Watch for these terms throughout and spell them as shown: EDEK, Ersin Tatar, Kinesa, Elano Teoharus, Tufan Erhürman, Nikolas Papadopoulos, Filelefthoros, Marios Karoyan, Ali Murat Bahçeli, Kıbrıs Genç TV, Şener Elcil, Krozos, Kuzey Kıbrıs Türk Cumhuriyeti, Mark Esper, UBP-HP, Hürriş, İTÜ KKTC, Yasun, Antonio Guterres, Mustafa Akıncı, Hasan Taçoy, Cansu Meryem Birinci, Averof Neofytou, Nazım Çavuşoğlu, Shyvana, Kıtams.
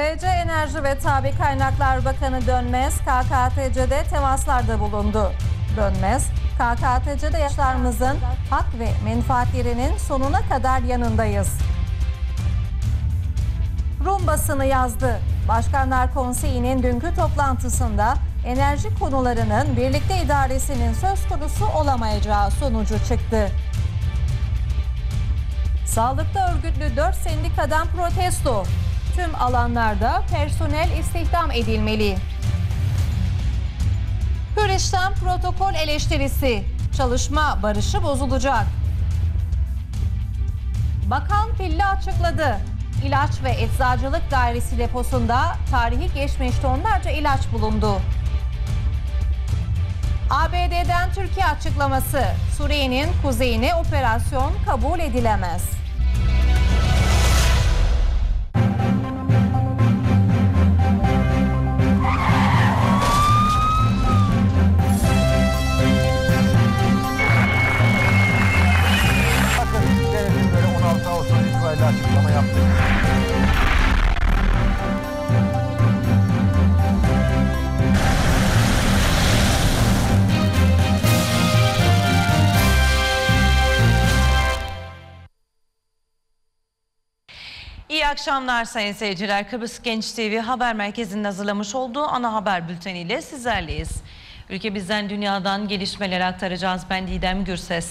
TC Enerji ve Tabi Kaynaklar Bakanı Dönmez, KKTC'de temaslarda bulundu. Dönmez, KKTC'de yaşlarımızın hak ve menfaatlerinin sonuna kadar yanındayız. Rum basını yazdı. Başkanlar Konseyi'nin dünkü toplantısında enerji konularının birlikte idaresinin söz konusu olamayacağı sonucu çıktı. Sağlıkta örgütlü 4 sendikadan protesto. Tüm alanlarda personel istihdam edilmeli. Hürriş'ten protokol eleştirisi. Çalışma barışı bozulacak. Bakan Pilli açıkladı. İlaç ve Eczacılık Dairesi deposunda tarihi geçmiş tonlarca ilaç bulundu. ABD'den Türkiye açıklaması. Suriye'nin kuzeyine operasyon kabul edilemez. İyi akşamlar sayın seyirciler. Kıbrıs Genç TV Haber Merkezi'nin hazırlamış olduğu ana haber bülteniyle sizlerleyiz. Ülkemizden, dünyadan gelişmeleri aktaracağız. Ben Didem Gürses.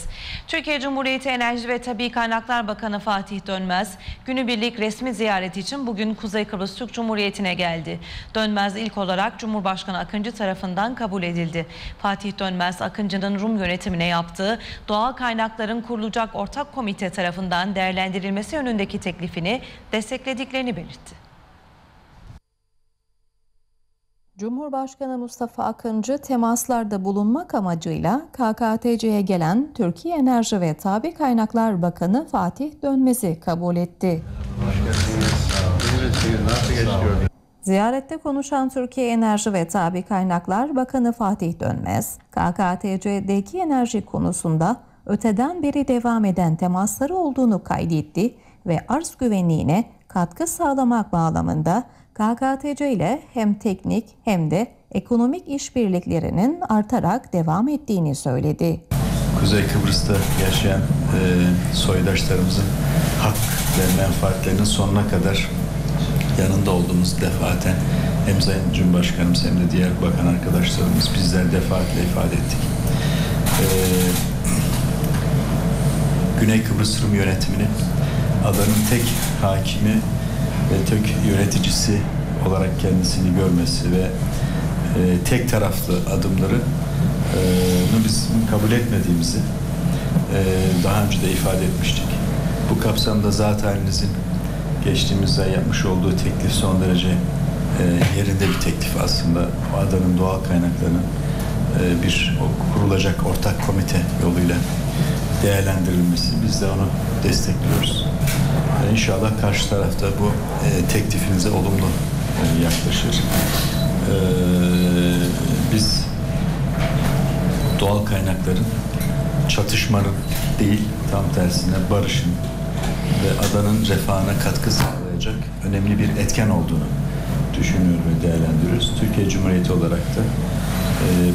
Türkiye Cumhuriyeti Enerji ve Tabii Kaynaklar Bakanı Fatih Dönmez, günübirlik resmi ziyareti için bugün Kuzey Kıbrıs Türk Cumhuriyeti'ne geldi. Dönmez ilk olarak Cumhurbaşkanı Akıncı tarafından kabul edildi. Fatih Dönmez, Akıncı'nın Rum yönetimine yaptığı doğal kaynakların kurulacak ortak komite tarafından değerlendirilmesi yönündeki teklifini desteklediklerini belirtti. Cumhurbaşkanı Mustafa Akıncı temaslarda bulunmak amacıyla KKTC'ye gelen Türkiye Enerji ve Tabi Kaynaklar Bakanı Fatih Dönmez'i kabul etti. Ziyarette konuşan Türkiye Enerji ve Tabi Kaynaklar Bakanı Fatih Dönmez, KKTC'deki enerji konusunda öteden beri devam eden temasları olduğunu kaydetti ve arz güvenliğine katkı sağlamak bağlamında KKTC ile hem teknik hem de ekonomik işbirliklerinin artarak devam ettiğini söyledi. Kuzey Kıbrıs'ta yaşayan soydaşlarımızın hak ve menfaatlerinin sonuna kadar yanında olduğumuz defaten hem Sayın Cumhurbaşkanımız hem de diğer bakan arkadaşlarımız bizler defaatle ifade ettik. Güney Kıbrıs Rum yönetimini adanın tek hakimi ve tek yöneticisi olarak kendisini görmesi ve tek taraflı adımları biz kabul etmediğimizi daha önce de ifade etmiştik. Bu kapsamda zaten sizin geçtiğimiz ay yapmış olduğu teklif son derece yerinde bir teklif aslında. Adanın doğal kaynaklarının bir kurulacak ortak komite yoluyla değerlendirilmesi, biz de onu destekliyoruz. İnşallah karşı tarafta bu teklifinize olumlu yaklaşır. Biz doğal kaynakların çatışmanın değil, tam tersine barışın ve adanın refahına katkı sağlayacak önemli bir etken olduğunu düşünüyoruz ve değerlendiriyoruz. Türkiye Cumhuriyeti olarak da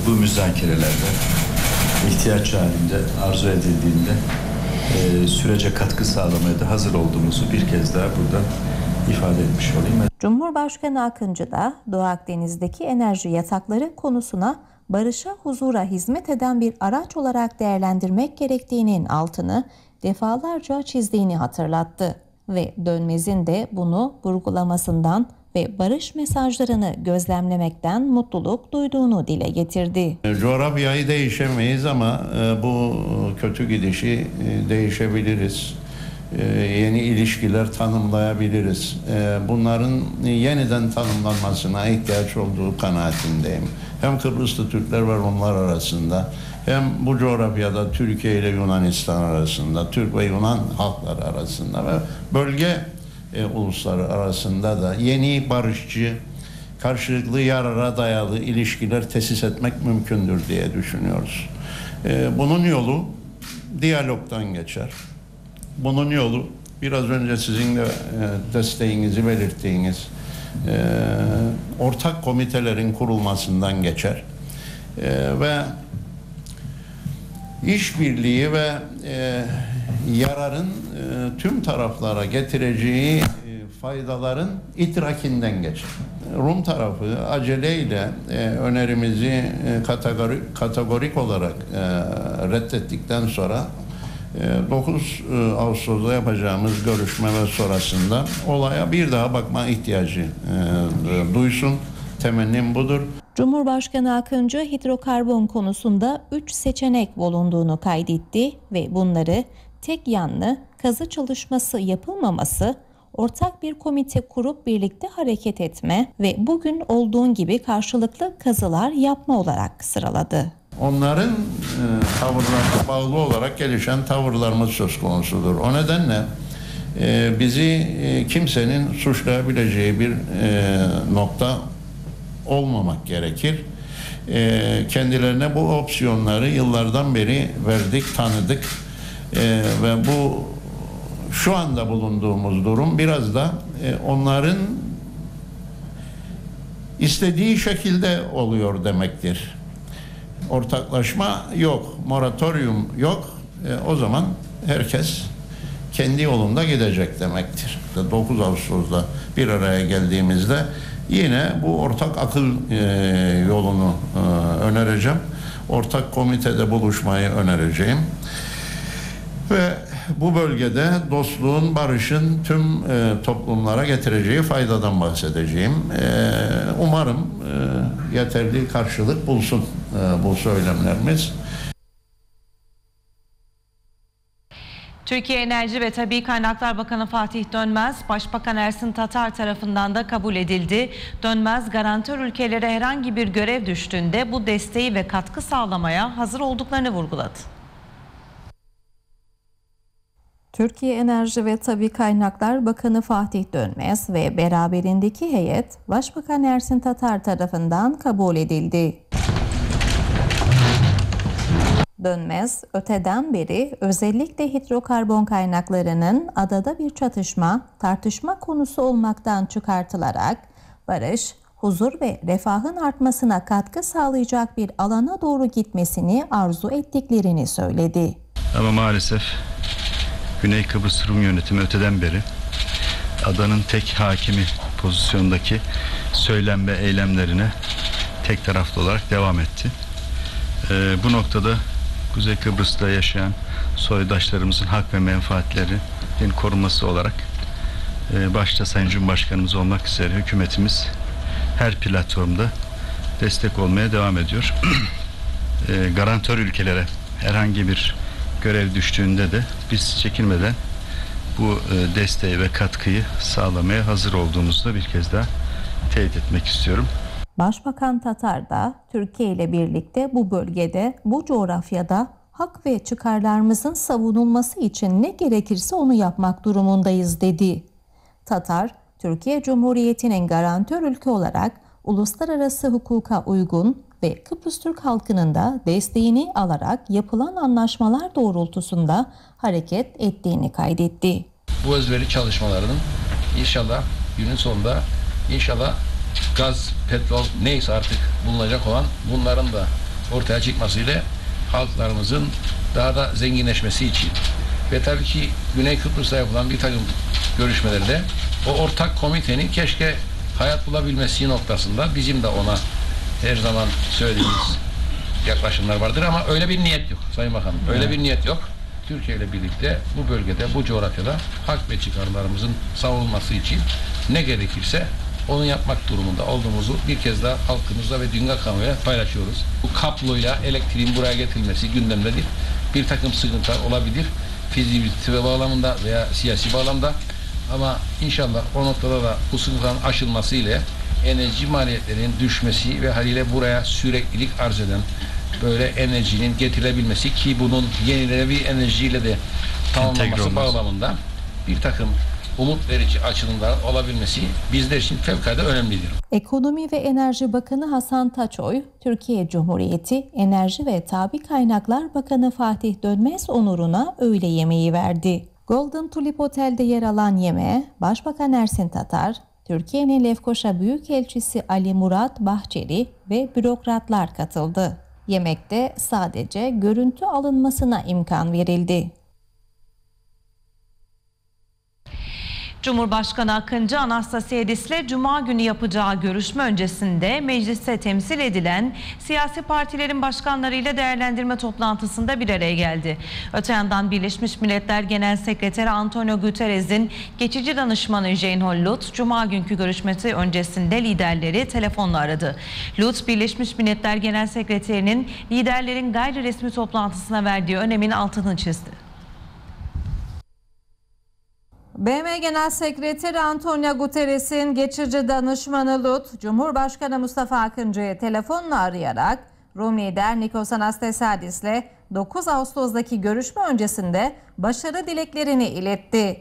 bu müzakerelerde ihtiyaç halinde, arzu edildiğinde sürece katkı sağlamaya da hazır olduğumuzu bir kez daha burada ifade etmiş olayım. Cumhurbaşkanı Akıncı da Doğu Akdeniz'deki enerji yatakları konusuna barışa, huzura hizmet eden bir araç olarak değerlendirmek gerektiğinin altını defalarca çizdiğini hatırlattı ve Dönmez'in de bunu vurgulamasından ve barış mesajlarını gözlemlemekten mutluluk duyduğunu dile getirdi. Coğrafyayı değişemeyiz ama bu kötü gidişi değişebiliriz. Yeni ilişkiler tanımlayabiliriz. Bunların yeniden tanımlanmasına ihtiyaç olduğu kanaatindeyim. Hem Kıbrıslı Türkler var onlar arasında, hem bu coğrafyada Türkiye ile Yunanistan arasında, Türk ve Yunan halkları arasında ve bölge uluslararası arasında da yeni barışçı, karşılıklı yarara dayalı ilişkiler tesis etmek mümkündür diye düşünüyoruz. Bunun yolu diyalogdan geçer. Bunun yolu biraz önce sizin de desteğinizi belirttiğiniz ortak komitelerin kurulmasından geçer ve işbirliği ve yararın tüm taraflara getireceği faydaların idrakinden geçer. Rum tarafı aceleyle önerimizi kategorik olarak reddettikten sonra 9 Ağustos'ta yapacağımız görüşme ve sonrasında olaya bir daha bakma ihtiyacı duysun. Temennim budur. Cumhurbaşkanı Akıncı hidrokarbon konusunda 3 seçenek bulunduğunu kaydetti ve bunları tek yanlı kazı çalışması yapılmaması, ortak bir komite kurup birlikte hareket etme ve bugün olduğun gibi karşılıklı kazılar yapma olarak sıraladı. Onların tavırlarına bağlı olarak gelişen tavırlarımız söz konusudur. O nedenle bizi kimsenin suçlayabileceği bir nokta olmamak gerekir. Kendilerine bu opsiyonları yıllardan beri verdik, tanıdık ve bu şu anda bulunduğumuz durum biraz da onların istediği şekilde oluyor demektir. Ortaklaşma yok, moratorium yok. O zaman herkes kendi yolunda gidecek demektir. 9 Ağustos'ta bir araya geldiğimizde yine bu ortak akıl yolunu önereceğim. Ortak komitede buluşmayı önereceğim. Ve bu bölgede dostluğun, barışın tüm toplumlara getireceği faydadan bahsedeceğim. Umarım yeterli karşılık bulsun bu söylemlerimiz. Türkiye Enerji ve Tabii Kaynaklar Bakanı Fatih Dönmez, Başbakan Ersin Tatar tarafından da kabul edildi. Dönmez, garantör ülkelere herhangi bir görev düştüğünde bu desteği ve katkı sağlamaya hazır olduklarını vurguladı. Türkiye Enerji ve Tabii Kaynaklar Bakanı Fatih Dönmez ve beraberindeki heyet Başbakan Ersin Tatar tarafından kabul edildi. Dönmez, öteden beri özellikle hidrokarbon kaynaklarının adada bir çatışma, tartışma konusu olmaktan çıkartılarak barış, huzur ve refahın artmasına katkı sağlayacak bir alana doğru gitmesini arzu ettiklerini söyledi. Ama maalesef Güney Kıbrıs Rum yönetimi öteden beri adanın tek hakimi pozisyondaki söylem ve eylemlerine tek taraflı olarak devam etti. Bu noktada Kuzey Kıbrıs'ta yaşayan soydaşlarımızın hak ve menfaatlerinin korunması olarak başta Sayın Cumhurbaşkanımız olmak üzere hükümetimiz her platformda destek olmaya devam ediyor. Garantör ülkelere herhangi bir görev düştüğünde de biz çekinmeden bu desteği ve katkıyı sağlamaya hazır olduğumuzu da bir kez daha teyit etmek istiyorum. Başbakan Tatar da Türkiye ile birlikte bu bölgede, bu coğrafyada hak ve çıkarlarımızın savunulması için ne gerekirse onu yapmak durumundayız dedi. Tatar, Türkiye Cumhuriyeti'nin garantör ülke olarak uluslararası hukuka uygun ve Kıbrıs Türk halkının da desteğini alarak yapılan anlaşmalar doğrultusunda hareket ettiğini kaydetti. Bu özveri çalışmalarının inşallah günün sonunda gaz, petrol neyse artık bulunacak olan bunların da ortaya çıkmasıyla halklarımızın daha da zenginleşmesi için ve tabii ki Güney Kıbrıs'ta yapılan bir takım görüşmelerde o ortak komitenin keşke hayat bulabilmesi noktasında bizim de ona her zaman söylediğimiz yaklaşımlar vardır ama öyle bir niyet yok Sayın Bakanım. Öyle bir niyet yok. Türkiye ile birlikte bu bölgede, bu coğrafyada hak ve çıkarlarımızın savunulması için ne gerekirse onu yapmak durumunda olduğumuzu bir kez daha halkımızla ve dünya kamuoyuyla paylaşıyoruz. Bu kabloyla elektriğin buraya getirilmesi gündemde değil. Bir takım sıkıntılar olabilir. Fizibilite ve bağlamında veya siyasi bağlamda. Ama inşallah o noktada da bu sıkıntıların aşılması ile enerji maliyetlerinin düşmesi ve haliyle buraya süreklilik arz eden böyle enerjinin getirilebilmesi ki bunun yenilenebilir bir enerjiyle de tamamlanması bağlamında bir takım umut verici açılımların olabilmesi bizler için fevkalade önemlidir. Ekonomi ve Enerji Bakanı Hasan Taçoy, Türkiye Cumhuriyeti Enerji ve Tabii Kaynaklar Bakanı Fatih Dönmez onuruna öğle yemeği verdi. Golden Tulip Otel'de yer alan yemeğe Başbakan Ersin Tatar, Türkiye'nin Lefkoşa Büyükelçisi Ali Murat Bahçeli ve bürokratlar katıldı. Yemekte sadece görüntü alınmasına imkan verildi. Cumhurbaşkanı Akıncı, Anastasiadis'le Cuma günü yapacağı görüşme öncesinde mecliste temsil edilen siyasi partilerin başkanlarıyla değerlendirme toplantısında bir araya geldi. Öte yandan Birleşmiş Milletler Genel Sekreteri Antonio Guterres'in geçici danışmanı Jane Holt, Lut, Cuma günkü görüşmesi öncesinde liderleri telefonla aradı. Lut, Birleşmiş Milletler Genel Sekreterinin liderlerin gayri resmi toplantısına verdiği önemin altını çizdi. BM Genel Sekreteri Antonio Guterres'in geçici danışmanı Lut, Cumhurbaşkanı Mustafa Akıncı'yı telefonla arayarak Rum lider Nikos Anastasiadis'le 9 Ağustos'daki görüşme öncesinde başarı dileklerini iletti.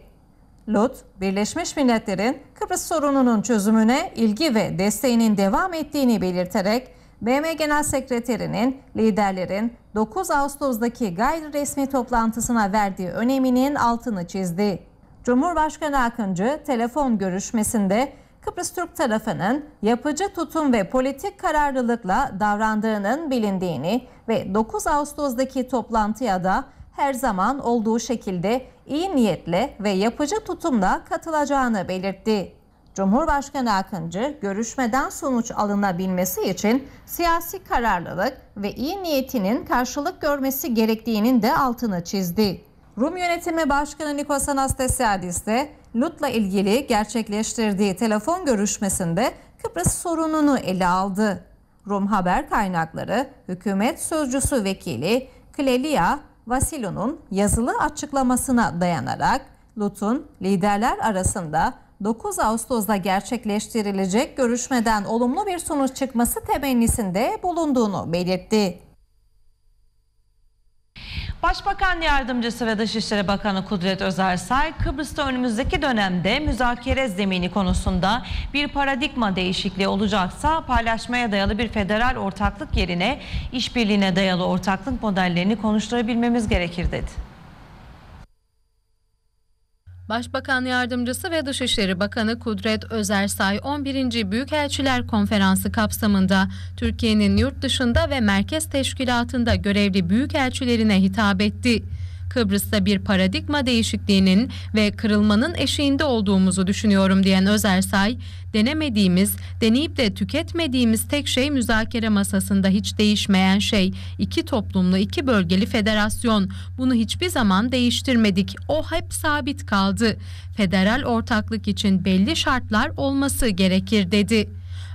Lut, Birleşmiş Milletler'in Kıbrıs sorununun çözümüne ilgi ve desteğinin devam ettiğini belirterek BM Genel Sekreterinin liderlerin 9 Ağustos'daki gayri resmi toplantısına verdiği öneminin altını çizdi. Cumhurbaşkanı Akıncı telefon görüşmesinde Kıbrıs Türk tarafının yapıcı tutum ve politik kararlılıkla davrandığının bilindiğini ve 9 Ağustos'daki toplantıya da her zaman olduğu şekilde iyi niyetle ve yapıcı tutumla katılacağını belirtti. Cumhurbaşkanı Akıncı, görüşmeden sonuç alınabilmesi için siyasi kararlılık ve iyi niyetinin karşılık görmesi gerektiğinin de altını çizdi. Rum Yönetimi Başkanı Nikos Anastasiadis de Lut'la ilgili gerçekleştirdiği telefon görüşmesinde Kıbrıs sorununu ele aldı. Rum haber kaynakları, hükümet sözcüsü vekili Klelia Vasilou'nun yazılı açıklamasına dayanarak Lut'un liderler arasında 9 Ağustos'da gerçekleştirilecek görüşmeden olumlu bir sonuç çıkması temennisinde bulunduğunu belirtti. Başbakan Yardımcısı ve Dışişleri Bakanı Kudret Özersay, Kıbrıs'ta önümüzdeki dönemde müzakere zemini konusunda bir paradigma değişikliği olacaksa paylaşmaya dayalı bir federal ortaklık yerine işbirliğine dayalı ortaklık modellerini konuşturabilmemiz gerekir dedi. Başbakan Yardımcısı ve Dışişleri Bakanı Kudret Özersay, 11. Büyükelçiler Konferansı kapsamında Türkiye'nin yurt dışında ve merkez teşkilatında görevli büyükelçilerine hitap etti. Kıbrıs'ta bir paradigma değişikliğinin ve kırılmanın eşiğinde olduğumuzu düşünüyorum diyen Özersay, denemediğimiz, deneyip de tüketmediğimiz tek şey müzakere masasında hiç değişmeyen şey, iki toplumlu, iki bölgeli federasyon. Bunu hiçbir zaman değiştirmedik. O hep sabit kaldı. Federal ortaklık için belli şartlar olması gerekir dedi.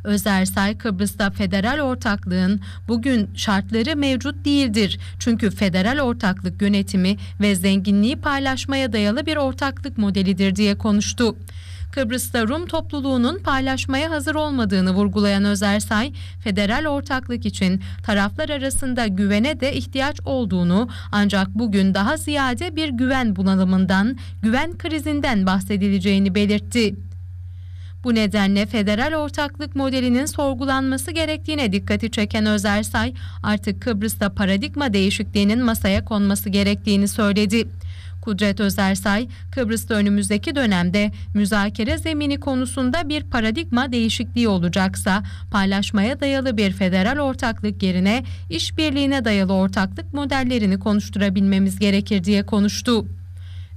Özersay, Kıbrıs'ta federal ortaklığın bugün şartları mevcut değildir. Çünkü federal ortaklık yönetimi ve zenginliği paylaşmaya dayalı bir ortaklık modelidir diye konuştu. Kıbrıs'ta Rum topluluğunun paylaşmaya hazır olmadığını vurgulayan Özersay, federal ortaklık için taraflar arasında güvene de ihtiyaç olduğunu, ancak bugün daha ziyade bir güven bunalımından, güven krizinden bahsedileceğini belirtti. Bu nedenle federal ortaklık modelinin sorgulanması gerektiğine dikkati çeken Özersay, artık Kıbrıs'ta paradigma değişikliğinin masaya konması gerektiğini söyledi. Kudret Özersay, Kıbrıs'ta önümüzdeki dönemde müzakere zemini konusunda bir paradigma değişikliği olacaksa paylaşmaya dayalı bir federal ortaklık yerine işbirliğine dayalı ortaklık modellerini konuşturabilmemiz gerekir diye konuştu.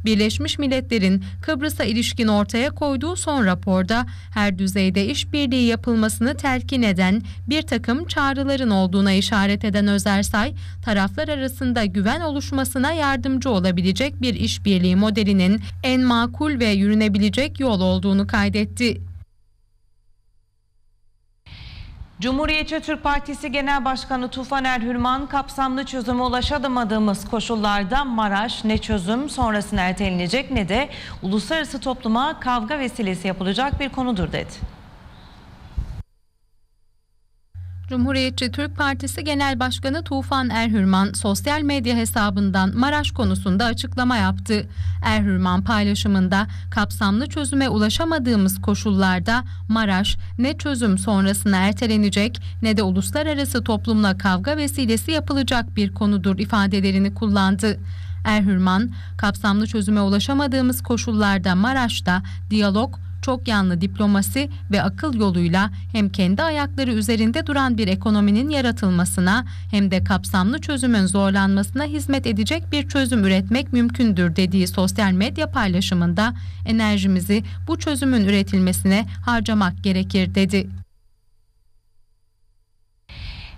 Birleşmiş Milletler'in Kıbrıs'a ilişkin ortaya koyduğu son raporda her düzeyde işbirliği yapılmasını telkin eden bir takım çağrıların olduğuna işaret eden Özersay, taraflar arasında güven oluşmasına yardımcı olabilecek bir işbirliği modelinin en makul ve yürünebilecek yol olduğunu kaydetti. Cumhuriyetçi Türk Partisi Genel Başkanı Tufan Erhürman, kapsamlı çözüme ulaşamadığımız koşullarda Maraş ne çözüm sonrasına ertelenecek ne de uluslararası topluma kavga vesilesi yapılacak bir konudur dedi. Cumhuriyetçi Türk Partisi Genel Başkanı Tufan Erhürman sosyal medya hesabından Maraş konusunda açıklama yaptı. Erhürman paylaşımında kapsamlı çözüme ulaşamadığımız koşullarda Maraş ne çözüm sonrasına ertelenecek ne de uluslararası toplumla kavga vesilesi yapılacak bir konudur ifadelerini kullandı. Erhürman, kapsamlı çözüme ulaşamadığımız koşullarda Maraş'ta diyalog, çok yanlı diplomasi ve akıl yoluyla hem kendi ayakları üzerinde duran bir ekonominin yaratılmasına hem de kapsamlı çözümün zorlanmasına hizmet edecek bir çözüm üretmek mümkündür dediği sosyal medya paylaşımında enerjimizi bu çözümün üretilmesine harcamak gerekir dedi.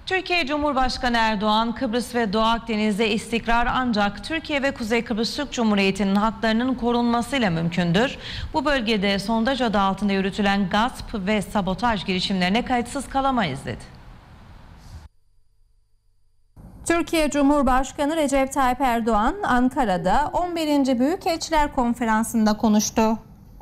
Türkiye Cumhurbaşkanı Erdoğan, Kıbrıs ve Doğu Akdeniz'de istikrar ancak Türkiye ve Kuzey Kıbrıs Türk Cumhuriyeti'nin haklarının korunmasıyla mümkündür. Bu bölgede sondaj adı altında yürütülen gasp ve sabotaj girişimlerine kayıtsız kalamayız dedi. Türkiye Cumhurbaşkanı Recep Tayyip Erdoğan, Ankara'da 11. Büyükelçiler Konferansı'nda konuştu.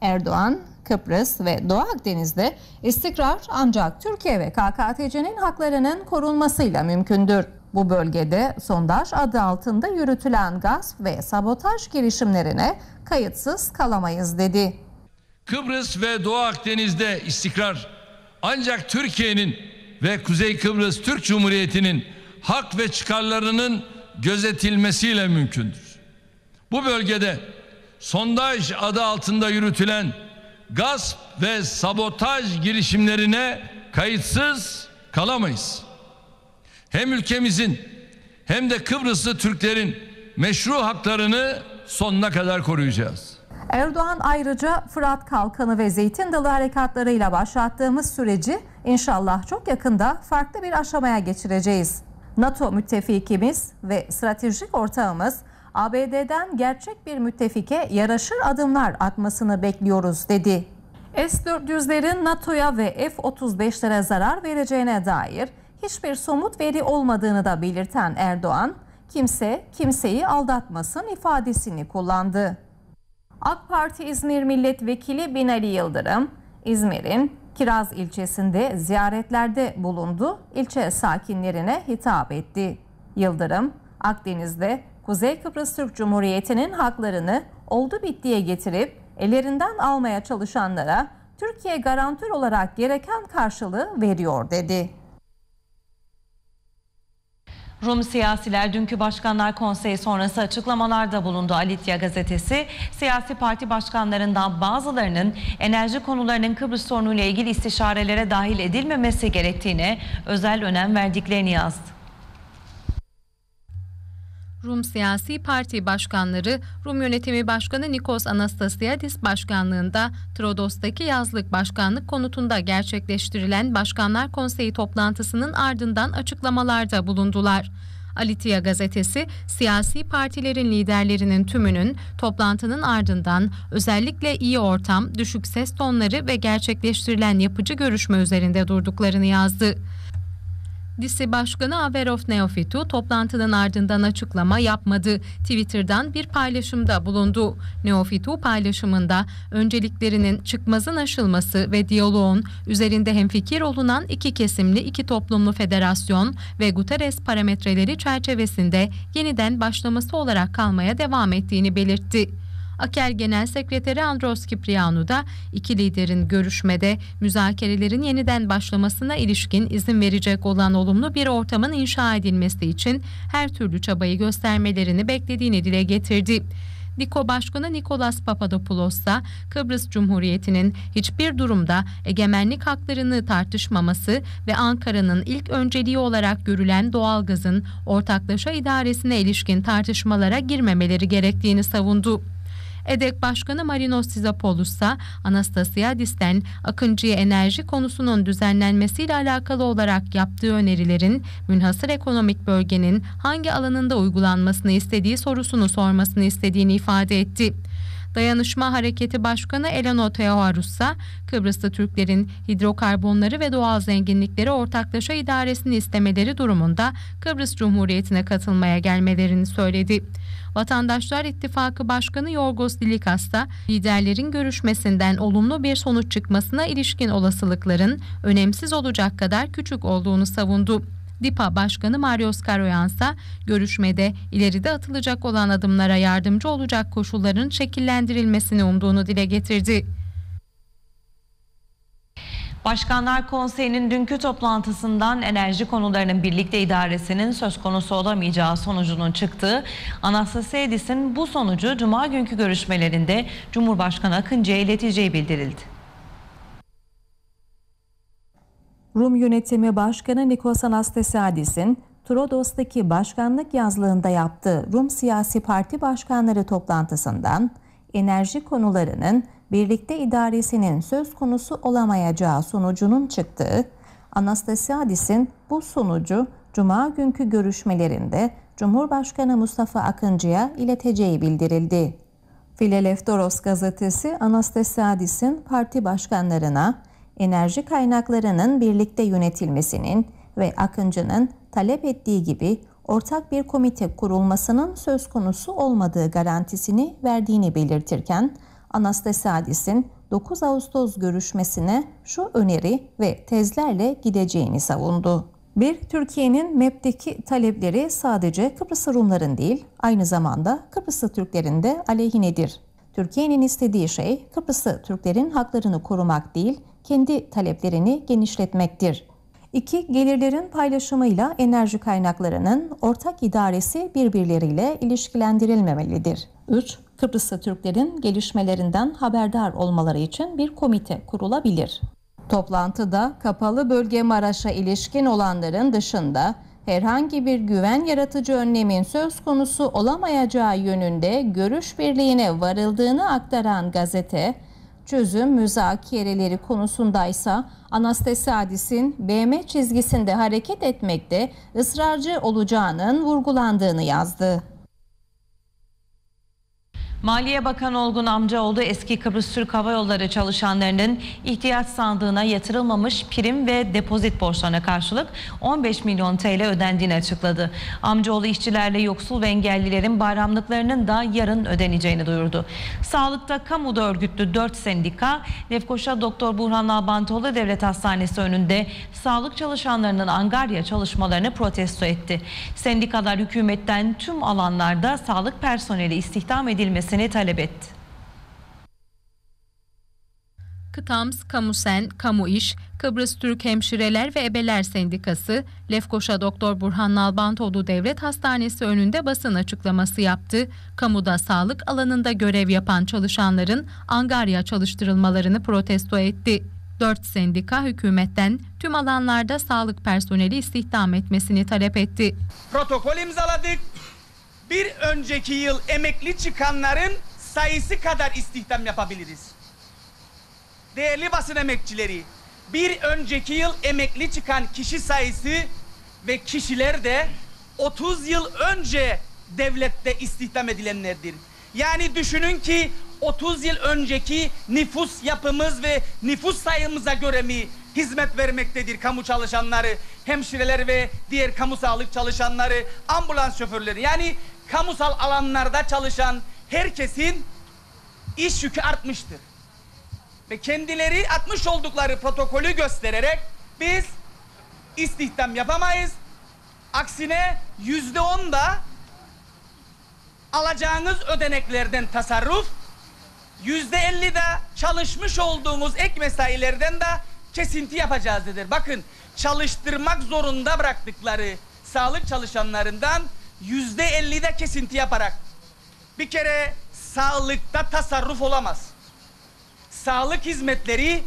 Erdoğan, Kıbrıs ve Doğu Akdeniz'de istikrar ancak Türkiye ve KKTC'nin haklarının korunmasıyla mümkündür. Bu bölgede sondaj adı altında yürütülen gasp ve sabotaj girişimlerine kayıtsız kalamayız dedi. Kıbrıs ve Doğu Akdeniz'de istikrar ancak Türkiye'nin ve Kuzey Kıbrıs Türk Cumhuriyeti'nin hak ve çıkarlarının gözetilmesiyle mümkündür. Bu bölgede sondaj adı altında yürütülen gasp ve sabotaj girişimlerine kayıtsız kalamayız. Hem ülkemizin hem de Kıbrıslı Türklerin meşru haklarını sonuna kadar koruyacağız. Erdoğan ayrıca Fırat Kalkanı ve Zeytin Dalı harekatlarıyla başlattığımız süreci inşallah çok yakında farklı bir aşamaya geçireceğiz. NATO müttefikimiz ve stratejik ortağımız ABD'den gerçek bir müttefike yaraşır adımlar atmasını bekliyoruz dedi. S-400'lerin NATO'ya ve F-35'lere zarar vereceğine dair hiçbir somut veri olmadığını da belirten Erdoğan, kimse kimseyi aldatmasın ifadesini kullandı. AK Parti İzmir Milletvekili Binali Yıldırım, İzmir'in Kiraz ilçesinde ziyaretlerde bulundu, ilçe sakinlerine hitap etti. Yıldırım, Akdeniz'de Kuzey Kıbrıs Türk Cumhuriyeti'nin haklarını oldu bittiye getirip ellerinden almaya çalışanlara Türkiye garantör olarak gereken karşılığı veriyor dedi. Rum siyasiler dünkü Başkanlar Konseyi sonrası açıklamalarda bulundu. Alithia gazetesi, siyasi parti başkanlarından bazılarının enerji konularının Kıbrıs sorunuyla ilgili istişarelere dahil edilmemesi gerektiğine özel önem verdiklerini yazdı. Rum siyasi parti başkanları, Rum Yönetimi Başkanı Nikos Anastasiadis başkanlığında Trodos'taki yazlık başkanlık konutunda gerçekleştirilen Başkanlar Konseyi toplantısının ardından açıklamalarda bulundular. Alithia gazetesi, siyasi partilerin liderlerinin tümünün toplantının ardından özellikle iyi ortam, düşük ses tonları ve gerçekleştirilen yapıcı görüşme üzerinde durduklarını yazdı. DİSİ Başkanı Averof Neofytou toplantının ardından açıklama yapmadı. Twitter'dan bir paylaşımda bulundu. Neofytou paylaşımında önceliklerinin çıkmazın aşılması ve diyaloğun üzerinde hemfikir olunan iki kesimli, iki toplumlu federasyon ve Guterres parametreleri çerçevesinde yeniden başlaması olarak kalmaya devam ettiğini belirtti. AKER Genel Sekreteri Andros Kyprianou da iki liderin görüşmede müzakerelerin yeniden başlamasına ilişkin izin verecek olan olumlu bir ortamın inşa edilmesi için her türlü çabayı göstermelerini beklediğini dile getirdi. DİKO Başkanı Nikolas Papadopoulos da Kıbrıs Cumhuriyeti'nin hiçbir durumda egemenlik haklarını tartışmaması ve Ankara'nın ilk önceliği olarak görülen doğalgazın ortaklaşa idaresine ilişkin tartışmalara girmemeleri gerektiğini savundu. EDEK Başkanı Marios Karoyan ise Anastasiadis'ten Akıncı'ya enerji konusunun düzenlenmesiyle alakalı olarak yaptığı önerilerin münhasır ekonomik bölgenin hangi alanında uygulanmasını istediği sorusunu sormasını istediğini ifade etti. Dayanışma Hareketi Başkanı Elano Teoharus ise Kıbrıslı Türklerin hidrokarbonları ve doğal zenginlikleri ortaklaşa idaresini istemeleri durumunda Kıbrıs Cumhuriyeti'ne katılmaya gelmelerini söyledi. Vatandaşlar İttifakı Başkanı Yorgos Lillikas da liderlerin görüşmesinden olumlu bir sonuç çıkmasına ilişkin olasılıkların önemsiz olacak kadar küçük olduğunu savundu. DİPA Başkanı Marios Karoyan ise görüşmede ileride atılacak olan adımlara yardımcı olacak koşulların şekillendirilmesini umduğunu dile getirdi. Başkanlar Konseyi'nin dünkü toplantısından enerji konularının birlikte idaresinin söz konusu olamayacağı sonucunun çıktığı, Anastasiadis'in bu sonucu Cuma günkü görüşmelerinde Cumhurbaşkanı Akıncı'ya ileteceği bildirildi. Rum Yönetimi Başkanı Nikos Anastasiadis'in Rodos'taki başkanlık yazlığında yaptığı Rum Siyasi Parti Başkanları toplantısından enerji konularının birlikte idaresinin söz konusu olamayacağı sonucunun çıktığı, Anastasiadis'in bu sonucu Cuma günkü görüşmelerinde Cumhurbaşkanı Mustafa Akıncı'ya ileteceği bildirildi. Filelefthoros gazetesi Anastasiadis'in parti başkanlarına enerji kaynaklarının birlikte yönetilmesinin ve Akıncı'nın talep ettiği gibi ortak bir komite kurulmasının söz konusu olmadığı garantisini verdiğini belirtirken, Anastasiadis'in 9 Ağustos görüşmesine şu öneri ve tezlerle gideceğini savundu. Türkiye'nin MEP'teki talepleri sadece Kıbrıs Rumların değil, aynı zamanda Kıbrıs Türklerin de aleyhinedir. Türkiye'nin istediği şey Kıbrıs Türklerin haklarını korumak değil, kendi taleplerini genişletmektir. 2. Gelirlerin paylaşımıyla enerji kaynaklarının ortak idaresi birbirleriyle ilişkilendirilmemelidir. 3. Kıbrıslı Türklerin gelişmelerinden haberdar olmaları için bir komite kurulabilir. Toplantıda kapalı bölge Maraş'a ilişkin olanların dışında herhangi bir güven yaratıcı önlemin söz konusu olamayacağı yönünde görüş birliğine varıldığını aktaran gazete, çözüm müzakereleri konusundaysa Anastasiadis'in BM çizgisinde hareket etmekte ısrarcı olacağının vurgulandığını yazdı. Maliye Bakanı Olgun Amcaoğlu, eski Kıbrıs Türk Hava Yolları çalışanlarının ihtiyaç sandığına yatırılmamış prim ve depozit borçlarına karşılık 15 milyon TL ödendiğini açıkladı. Amcaoğlu, işçilerle yoksul ve engellilerin bayramlıklarının da yarın ödeneceğini duyurdu. Sağlıkta kamuda örgütlü 4 sendika, Lefkoşa Doktor Burhan Nalbantoğlu Devlet Hastanesi önünde sağlık çalışanlarının angarya çalışmalarını protesto etti. Sendikalar hükümetten tüm alanlarda sağlık personeli istihdam edilmesi talep etti. Kıtams, Kamusen, Kamu İş, Kıbrıs Türk Hemşireler ve Ebeler Sendikası, Lefkoşa Doktor Burhan Nalbantoğlu Devlet Hastanesi önünde basın açıklaması yaptı. Kamuda sağlık alanında görev yapan çalışanların angarya çalıştırılmalarını protesto etti. 4 sendika hükümetten tüm alanlarda sağlık personeli istihdam etmesini talep etti. Protokol imzaladık. Bir önceki yıl emekli çıkanların sayısı kadar istihdam yapabiliriz. Değerli basın emekçileri, bir önceki yıl emekli çıkan kişi sayısı ve kişiler de 30 yıl önce devlette istihdam edilenlerdir. Yani düşünün ki 30 yıl önceki nüfus yapımız ve nüfus sayımıza göre mi hizmet vermektedir kamu çalışanları, hemşireler ve diğer kamu sağlık çalışanları, ambulans şoförleri, yani kamusal alanlarda çalışan herkesin iş yükü artmıştır. Ve kendileri atmış oldukları protokolü göstererek biz istihdam yapamayız. Aksine %10 da alacağınız ödeneklerden tasarruf, %50 de çalışmış olduğunuz ek mesailerden de kesinti yapacağız dediler. Bakın, çalıştırmak zorunda bıraktıkları sağlık çalışanlarından %50 de kesinti yaparak. Bir kere sağlıkta tasarruf olamaz. Sağlık hizmetleri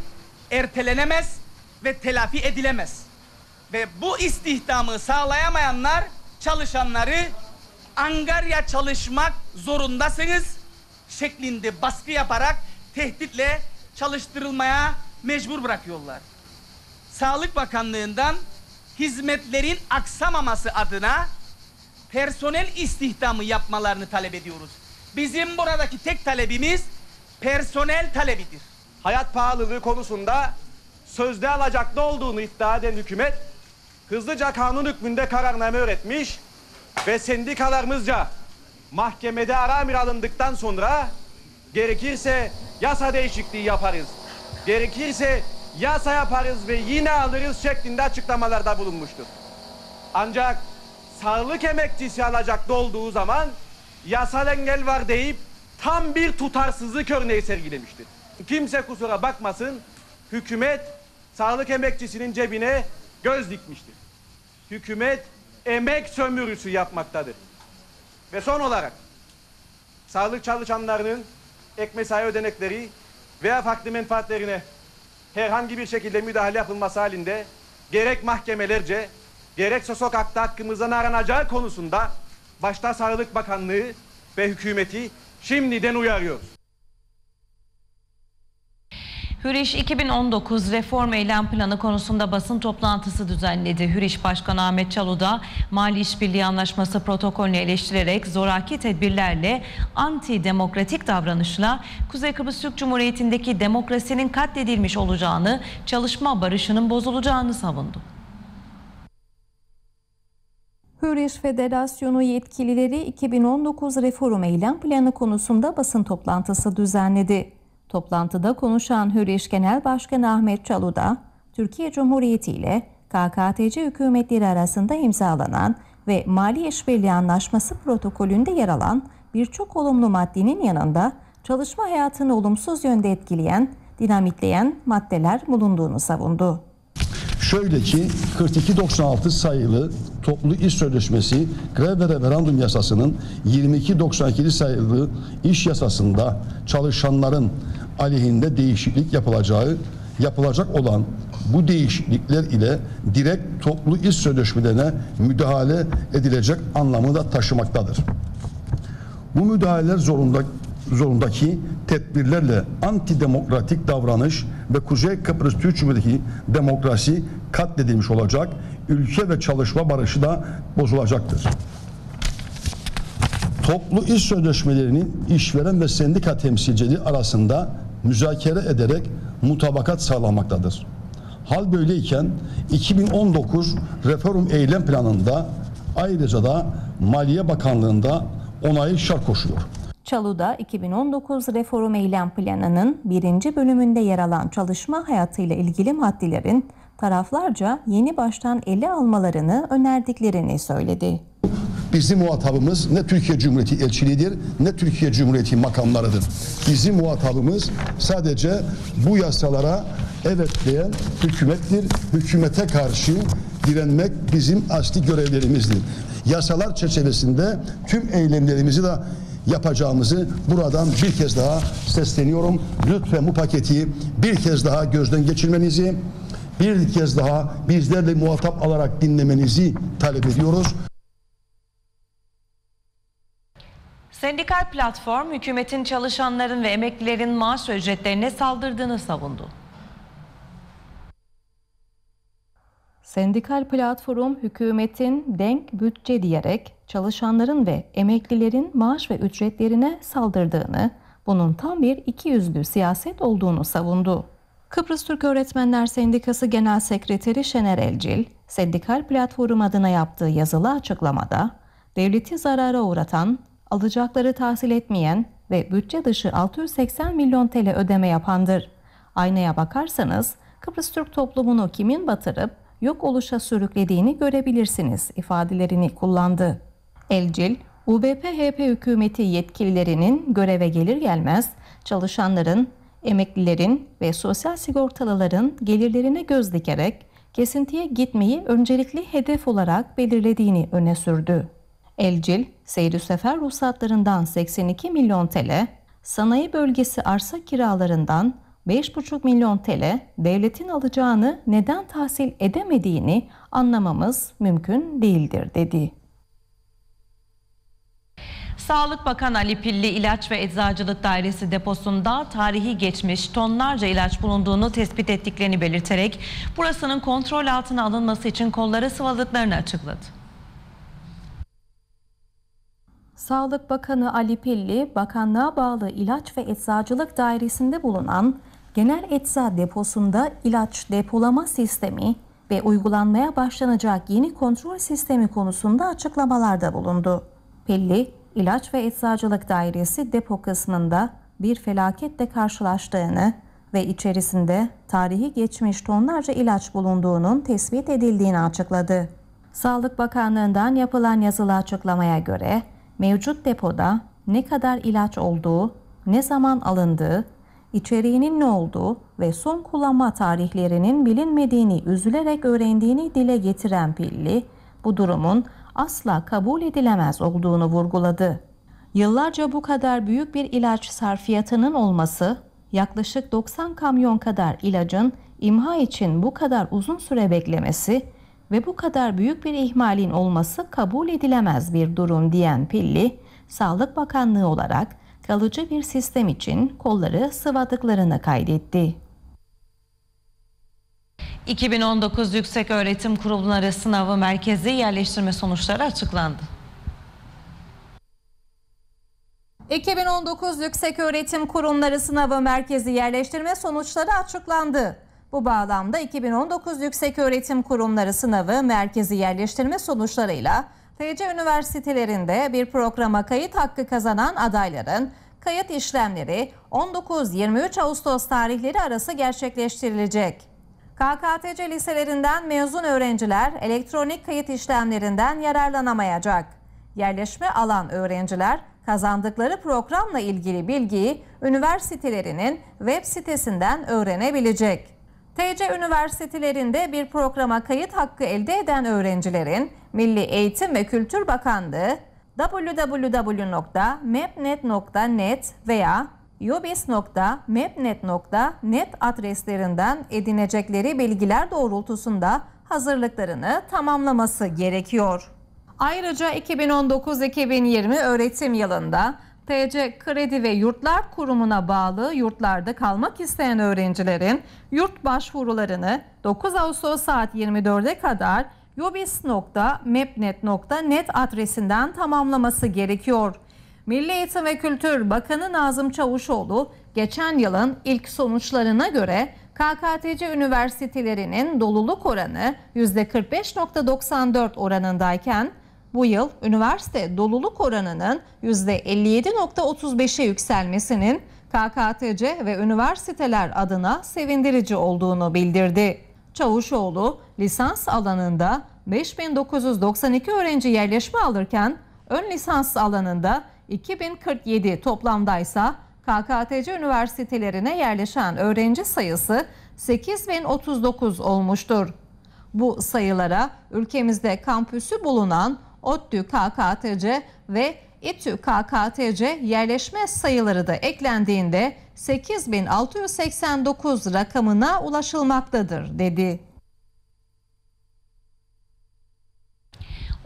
ertelenemez ve telafi edilemez. Ve bu istihdamı sağlayamayanlar, çalışanları angarya çalışmak zorundasınız şeklinde baskı yaparak tehditle çalıştırılmaya mecbur bırakıyorlar. Sağlık Bakanlığı'ndan hizmetlerin aksamaması adına personel istihdamı yapmalarını talep ediyoruz. Bizim buradaki tek talebimiz personel talebidir. Hayat pahalılığı konusunda sözde alacaklı olduğunu iddia eden hükümet hızlıca kanun hükmünde kararname üretmiş ve sendikalarımızca mahkemede aramir alındıktan sonra gerekirse yasa değişikliği yaparız, gerekirse yasa yaparız ve yine alırız şeklinde açıklamalarda bulunmuştur. Ancak sağlık emekçisi alacaklı olduğu zaman yasal engel var deyip tam bir tutarsızlık örneği sergilemiştir. Kimse kusura bakmasın, hükümet sağlık emekçisinin cebine göz dikmiştir. Hükümet emek sömürüsü yapmaktadır. Ve son olarak sağlık çalışanlarının ek mesai ödenekleri veya farklı menfaatlerine herhangi bir şekilde müdahale yapılması halinde gerek mahkemelerce, gerekse sokakta hakkımızdan aranacağı konusunda başta Sağlık Bakanlığı ve hükümeti şimdiden uyarıyoruz. Hürriş 2019 reform eylem planı konusunda basın toplantısı düzenledi. Hürriş Başkanı Ahmet Çalı da Mali İşbirliği Anlaşması protokolünü eleştirerek zoraki tedbirlerle antidemokratik davranışla Kuzey Kıbrıs Türk Cumhuriyeti'ndeki demokrasinin katledilmiş olacağını, çalışma barışının bozulacağını savundu. Hürriş Federasyonu yetkilileri 2019 reform eylem planı konusunda basın toplantısı düzenledi. Toplantıda konuşan Hürriş Genel Başkanı Ahmet Çalı da Türkiye Cumhuriyeti ile KKTC hükümetleri arasında imzalanan ve Mali İşbirliği Anlaşması protokolünde yer alan birçok olumlu maddenin yanında çalışma hayatını olumsuz yönde etkileyen, dinamitleyen maddeler bulunduğunu savundu. Şöyle ki 4296 sayılı toplu iş sözleşmesi grev ve referandum yasasının 2292 sayılı iş yasasında çalışanların aleyhinde değişiklik yapılacak olan bu değişiklikler ile direkt toplu iş sözleşmelerine müdahale edilecek anlamı da taşımaktadır. Bu müdahaleler zorundaki tedbirlerle antidemokratik davranış ve Kuzey Kıbrıs Türk Cumhuriyeti'ndeki demokrasi katledilmiş olacak, ülke ve çalışma barışı da bozulacaktır. Toplu iş sözleşmelerinin işveren ve sendika temsilcileri arasında müzakere ederek mutabakat sağlanmaktadır. Hal böyleyken 2019 reform eylem planında ayrıca da Maliye Bakanlığı'nda onayı şart koşuyor. Çalı da 2019 reform eylem planının 1. bölümünde yer alan çalışma hayatıyla ilgili maddelerin taraflarca yeni baştan ele almalarını önerdiklerini söyledi. Bizim muhatabımız ne Türkiye Cumhuriyeti elçiliğidir ne Türkiye Cumhuriyeti makamlarıdır. Bizim muhatabımız sadece bu yasalara evet diyen hükümettir. Hükümete karşı direnmek bizim asli görevlerimizdir. Yasalar çerçevesinde tüm eylemlerimizi de yapacağımızı buradan bir kez daha sesleniyorum. Lütfen bu paketi bir kez daha gözden geçirmenizi, bir kez daha bizlerle muhatap alarak dinlemenizi talep ediyoruz. Sendikal platform hükümetin çalışanların ve emeklilerin maaş ücretlerine saldırdığını savundu. Sendikal platform hükümetin denk bütçe diyerek çalışanların ve emeklilerin maaş ve ücretlerine saldırdığını, bunun tam bir ikiyüzlü siyaset olduğunu savundu. Kıbrıs Türk Öğretmenler Sendikası Genel Sekreteri Şener Elcil, sendikal platform adına yaptığı yazılı açıklamada, devleti zarara uğratan, alacakları tahsil etmeyen ve bütçe dışı 680 milyon TL ödeme yapandır. Aynaya bakarsanız Kıbrıs Türk toplumunu kimin batırıp yok oluşa sürüklediğini görebilirsiniz ifadelerini kullandı. Elcil, UBP-HP hükümeti yetkililerinin göreve gelir gelmez çalışanların, emeklilerin ve sosyal sigortalıların gelirlerine göz dikerek kesintiye gitmeyi öncelikli hedef olarak belirlediğini öne sürdü. Elcil, seyir-sefer ruhsatlarından 82 milyon TL, sanayi bölgesi arsa kiralarından 5,5 milyon TL devletin alacağını neden tahsil edemediğini anlamamız mümkün değildir dedi. Sağlık Bakanı Ali Pilli, İlaç ve Eczacılık Dairesi deposunda tarihi geçmiş tonlarca ilaç bulunduğunu tespit ettiklerini belirterek burasının kontrol altına alınması için kolları sıvadıklarını açıkladı. Sağlık Bakanı Ali Pilli, bakanlığa bağlı İlaç ve Eczacılık Dairesi'nde bulunan Genel Ecza Deposu'nda ilaç depolama sistemi ve uygulanmaya başlanacak yeni kontrol sistemi konusunda açıklamalarda bulundu. Pilli, İlaç ve Eczacılık Dairesi depo kısmında bir felaketle karşılaştığını ve içerisinde tarihi geçmiş tonlarca ilaç bulunduğunun tespit edildiğini açıkladı. Sağlık Bakanlığı'ndan yapılan yazılı açıklamaya göre, mevcut depoda ne kadar ilaç olduğu, ne zaman alındığı, içeriğinin ne olduğu ve son kullanma tarihlerinin bilinmediğini üzülerek öğrendiğini dile getiren Pilli, bu durumun asla kabul edilemez olduğunu vurguladı. Yıllarca bu kadar büyük bir ilaç sarfiyatının olması, yaklaşık 90 kamyon kadar ilacın imha için bu kadar uzun süre beklemesi ve bu kadar büyük bir ihmalin olması kabul edilemez bir durum diyen Pilli, Sağlık Bakanlığı olarak kalıcı bir sistem için kolları sıvadıklarını kaydetti. 2019 Yükseköğretim Kurumları Sınavı Merkezi yerleştirme sonuçları açıklandı. 2019 Yükseköğretim Kurumları Sınavı Merkezi yerleştirme sonuçları açıklandı. Bu bağlamda 2019 Yükseköğretim Kurumları Sınavı Merkezi yerleştirme sonuçlarıyla TC üniversitelerinde bir programa kayıt hakkı kazanan adayların kayıt işlemleri 19-23 Ağustos tarihleri arası gerçekleştirilecek. KKTC liselerinden mezun öğrenciler elektronik kayıt işlemlerinden yararlanamayacak. Yerleşme alan öğrenciler kazandıkları programla ilgili bilgiyi üniversitelerinin web sitesinden öğrenebilecek. TC üniversitelerinde bir programa kayıt hakkı elde eden öğrencilerin Milli Eğitim ve Kültür Bakanlığı www.mepnet.net veya yobis.mepnet.net adreslerinden edinecekleri bilgiler doğrultusunda hazırlıklarını tamamlaması gerekiyor. Ayrıca 2019-2020 öğretim yılında TC Kredi ve Yurtlar Kurumu'na bağlı yurtlarda kalmak isteyen öğrencilerin yurt başvurularını 9 Ağustos saat 24'e kadar yobis.mepnet.net adresinden tamamlaması gerekiyor. Milli Eğitim ve Kültür Bakanı Nazım Çavuşoğlu, geçen yılın ilk sonuçlarına göre KKTC üniversitelerinin doluluk oranı %45.94 oranındayken, bu yıl üniversite doluluk oranının %57.35'e yükselmesinin KKTC ve üniversiteler adına sevindirici olduğunu bildirdi. Çavuşoğlu, lisans alanında 5.992 öğrenci yerleşme alırken, ön lisans alanında 2047 toplamdaysa KKTC üniversitelerine yerleşen öğrenci sayısı 8.039 olmuştur. Bu sayılara ülkemizde kampüsü bulunan ODTÜ KKTC ve İTÜ KKTC yerleşme sayıları da eklendiğinde 8.689 rakamına ulaşılmaktadır dedi.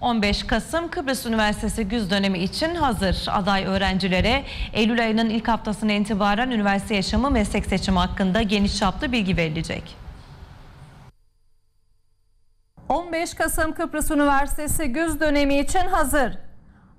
15 Kasım Kıbrıs Üniversitesi güz dönemi için hazır. Aday öğrencilere Eylül ayının ilk haftasına itibaren üniversite yaşamı, meslek seçimi hakkında geniş çaplı bilgi verilecek. 15 Kasım Kıbrıs Üniversitesi güz dönemi için hazır.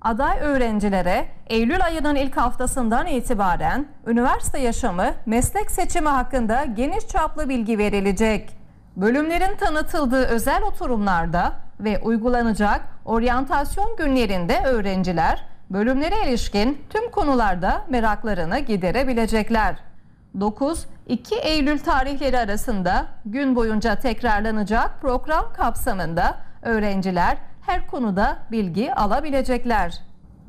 Aday öğrencilere Eylül ayının ilk haftasından itibaren üniversite yaşamı, meslek seçimi hakkında geniş çaplı bilgi verilecek. Bölümlerin tanıtıldığı özel oturumlarda ve uygulanacak oryantasyon günlerinde öğrenciler bölümlere ilişkin tüm konularda meraklarını giderebilecekler. 9-2 Eylül tarihleri arasında gün boyunca tekrarlanacak program kapsamında öğrenciler her konuda bilgi alabilecekler.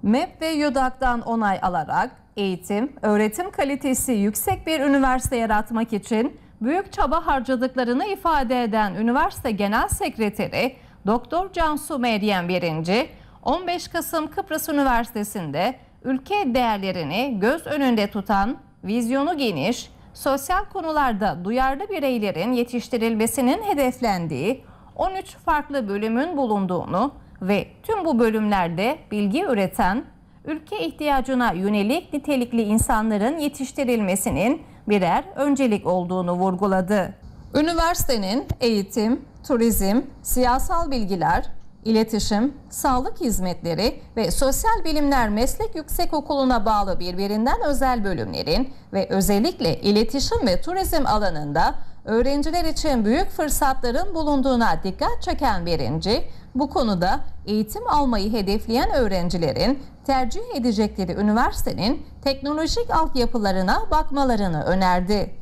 MEP ve YÖDAK'tan onay alarak eğitim, öğretim kalitesi yüksek bir üniversite yaratmak için büyük çaba harcadıklarını ifade eden Üniversite Genel Sekreteri Doktor Cansu Meryem Birinci, 15 Kasım Kıbrıs Üniversitesi'nde ülke değerlerini göz önünde tutan, vizyonu geniş, sosyal konularda duyarlı bireylerin yetiştirilmesinin hedeflendiği 13 farklı bölümün bulunduğunu ve tüm bu bölümlerde bilgi üreten, ülke ihtiyacına yönelik nitelikli insanların yetiştirilmesinin birer öncelik olduğunu vurguladı. Üniversitenin eğitim, turizm, siyasal bilgiler, iletişim, sağlık hizmetleri ve sosyal bilimler meslek yüksekokulu'na bağlı birbirinden özel bölümlerin ve özellikle iletişim ve turizm alanında öğrenciler için büyük fırsatların bulunduğuna dikkat çeken Birinci, bu konuda eğitim almayı hedefleyen öğrencilerin tercih edecekleri üniversitenin teknolojik altyapılarına bakmalarını önerdi.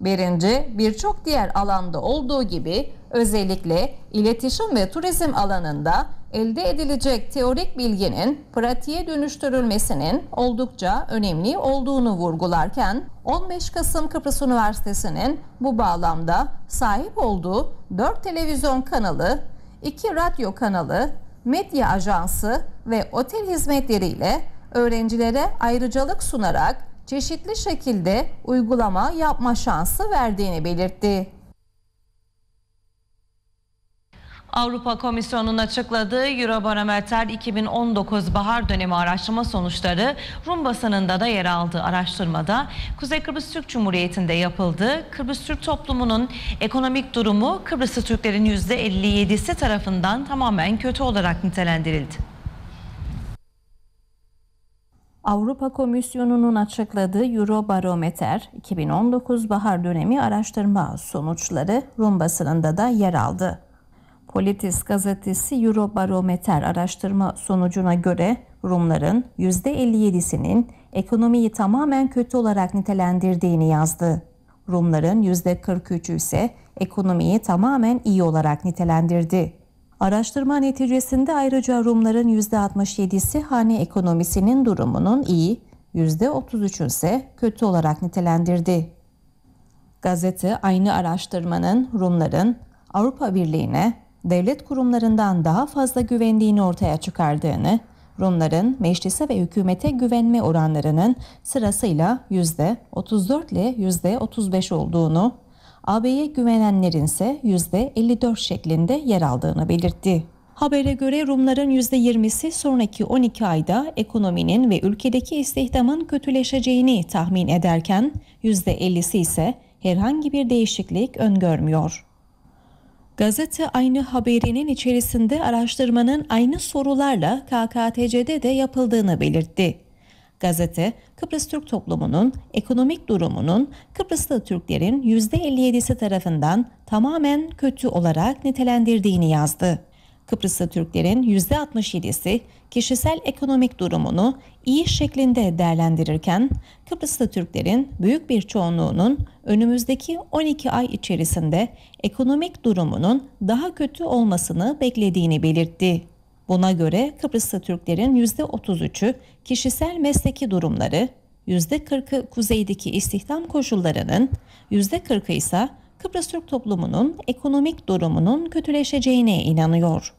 Birinci, birçok diğer alanda olduğu gibi özellikle iletişim ve turizm alanında elde edilecek teorik bilginin pratiğe dönüştürülmesinin oldukça önemli olduğunu vurgularken, 15 Kasım Kıbrıs Üniversitesi'nin bu bağlamda sahip olduğu 4 televizyon kanalı, 2 radyo kanalı, medya ajansı ve otel hizmetleriyle öğrencilere ayrıcalık sunarak çeşitli şekilde uygulama yapma şansı verdiğini belirtti. Avrupa Komisyonu'nun açıkladığı Eurobarometre 2019 bahar dönemi araştırma sonuçları Rum basınında da yer aldığı araştırmada Kuzey Kıbrıs Türk Cumhuriyeti'nde yapıldı. Kıbrıs Türk toplumunun ekonomik durumu Kıbrıslı Türklerin %57'si tarafından tamamen kötü olarak nitelendirildi. Avrupa Komisyonu'nun açıkladığı Eurobarometre 2019 bahar dönemi araştırma sonuçları Rum basınında da yer aldı. Politis gazetesi Eurobarometre araştırma sonucuna göre Rumların %57'sinin ekonomiyi tamamen kötü olarak nitelendirdiğini yazdı. Rumların %43'ü ise ekonomiyi tamamen iyi olarak nitelendirdi. Araştırma neticesinde ayrıca Rumların %67'si hane ekonomisinin durumunun iyi, %33'ün ise kötü olarak nitelendirdi. Gazete aynı araştırmanın Rumların Avrupa Birliği'ne devlet kurumlarından daha fazla güvendiğini ortaya çıkardığını, Rumların meclise ve hükümete güvenme oranlarının sırasıyla %34 ile %35 olduğunu, AB'ye güvenenlerin ise %54 şeklinde yer aldığını belirtti. Habere göre Rumların %20'si sonraki 12 ayda ekonominin ve ülkedeki istihdamın kötüleşeceğini tahmin ederken %50'si ise herhangi bir değişiklik öngörmüyor. Gazete aynı haberinin içerisinde araştırmanın aynı sorularla KKTC'de de yapıldığını belirtti. Gazete, Kıbrıs Türk toplumunun ekonomik durumunun Kıbrıslı Türklerin %57'si tarafından tamamen kötü olarak nitelendirdiğini yazdı. Kıbrıslı Türklerin %67'si kişisel ekonomik durumunu iyi şeklinde değerlendirirken, Kıbrıslı Türklerin büyük bir çoğunluğunun önümüzdeki 12 ay içerisinde ekonomik durumunun daha kötü olmasını beklediğini belirtti. Buna göre Kıbrıslı Türklerin %33'ü kişisel mesleki durumları, %40'ı kuzeydeki istihdam koşullarının, %40'ı ise Kıbrıs Türk toplumunun ekonomik durumunun kötüleşeceğine inanıyor.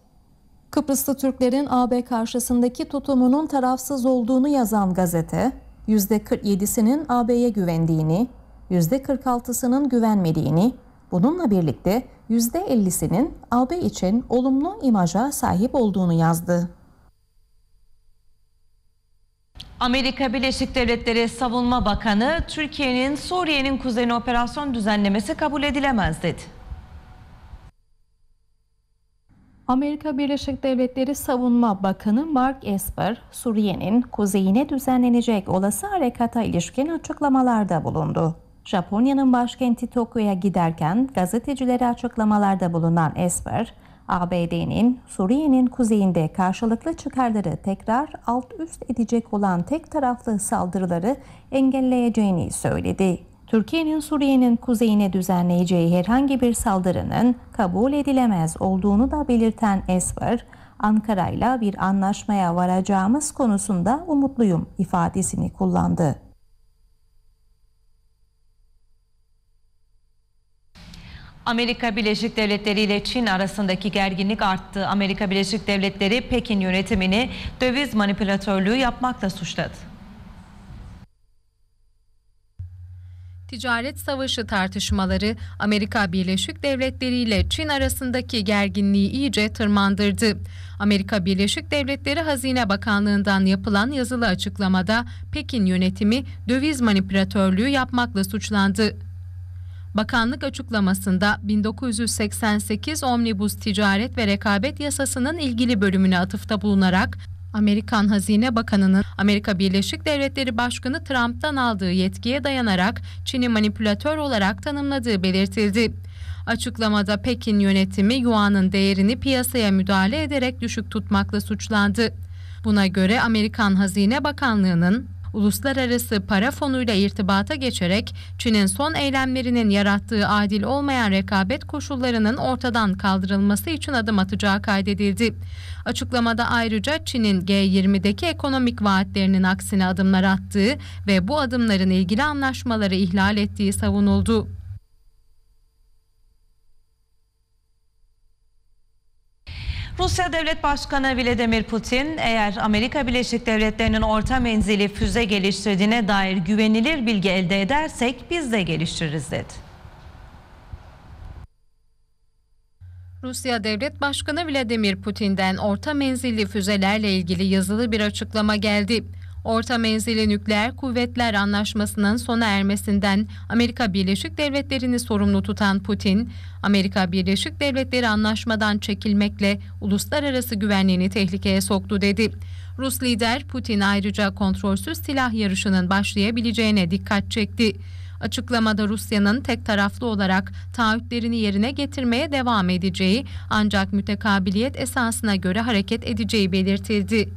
Kıbrıslı Türklerin AB karşısındaki tutumunun tarafsız olduğunu yazan gazete, %47'sinin AB'ye güvendiğini, %46'sının güvenmediğini, bununla birlikte %50'sinin AB için olumlu imaja sahip olduğunu yazdı. Amerika Birleşik Devletleri Savunma Bakanı, Türkiye'nin Suriye'nin kuzeyine operasyon düzenlemesi kabul edilemez dedi. Amerika Birleşik Devletleri Savunma Bakanı Mark Esper, Suriye'nin kuzeyine düzenlenecek olası harekata ilişkin açıklamalarda bulundu. Japonya'nın başkenti Tokyo'ya giderken gazetecilere açıklamalarda bulunan Esper, ABD'nin Suriye'nin kuzeyinde karşılıklı çıkarları tekrar alt üst edecek olan tek taraflı saldırıları engelleyeceğini söyledi. Türkiye'nin Suriye'nin kuzeyine düzenleyeceği herhangi bir saldırının kabul edilemez olduğunu da belirten Esper, "Ankara'yla bir anlaşmaya varacağımız konusunda umutluyum" ifadesini kullandı. Amerika Birleşik Devletleri ile Çin arasındaki gerginlik arttı. Amerika Birleşik Devletleri Pekin yönetimini döviz manipülatörlüğü yapmakla suçladı. Ticaret savaşı tartışmaları Amerika Birleşik Devletleri ile Çin arasındaki gerginliği iyice tırmandırdı. Amerika Birleşik Devletleri Hazine Bakanlığı'ndan yapılan yazılı açıklamada Pekin yönetimi döviz manipülatörlüğü yapmakla suçlandı. Bakanlık açıklamasında 1988 Omnibus Ticaret ve Rekabet Yasası'nın ilgili bölümüne atıfta bulunarak Amerikan Hazine Bakanı'nın Amerika Birleşik Devletleri Başkanı Trump'tan aldığı yetkiye dayanarak Çin'i manipülatör olarak tanımladığı belirtildi. Açıklamada Pekin yönetimi Yuan'ın değerini piyasaya müdahale ederek düşük tutmakla suçlandı. Buna göre Amerikan Hazine Bakanlığı'nın uluslararası para fonuyla irtibata geçerek Çin'in son eylemlerinin yarattığı adil olmayan rekabet koşullarının ortadan kaldırılması için adım atacağı kaydedildi. Açıklamada ayrıca Çin'in G20'deki ekonomik vaatlerinin aksine adımlar attığı ve bu adımların ilgili anlaşmaları ihlal ettiği savunuldu. Rusya Devlet Başkanı Vladimir Putin, eğer Amerika Birleşik Devletleri'nin orta menzili füze geliştirdiğine dair güvenilir bilgi elde edersek biz de geliştiririz dedi. Rusya Devlet Başkanı Vladimir Putin'den orta menzilli füzelerle ilgili yazılı bir açıklama geldi. Orta menzilli nükleer kuvvetler anlaşmasının sona ermesinden Amerika Birleşik Devletleri'ni sorumlu tutan Putin, Amerika Birleşik Devletleri anlaşmadan çekilmekle uluslararası güvenliğini tehlikeye soktu dedi. Rus lider Putin ayrıca kontrolsüz silah yarışının başlayabileceğine dikkat çekti. Açıklamada Rusya'nın tek taraflı olarak taahhütlerini yerine getirmeye devam edeceği, ancak mütekabiliyet esasına göre hareket edeceği belirtildi.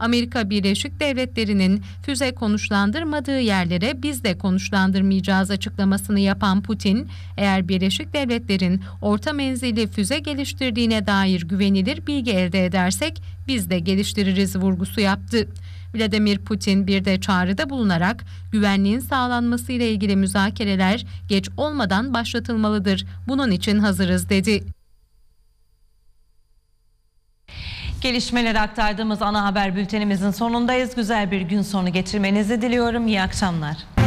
Amerika Birleşik Devletleri'nin füze konuşlandırmadığı yerlere biz de konuşlandırmayacağız açıklamasını yapan Putin, eğer Birleşik Devletler'in orta menzilli füze geliştirdiğine dair güvenilir bilgi elde edersek biz de geliştiririz vurgusu yaptı. Vladimir Putin bir de çağrıda bulunarak güvenliğin sağlanmasıyla ilgili müzakereler geç olmadan başlatılmalıdır. Bunun için hazırız dedi. Gelişmeleri aktardığımız ana haber bültenimizin sonundayız. Güzel bir gün sonu geçirmenizi diliyorum. İyi akşamlar.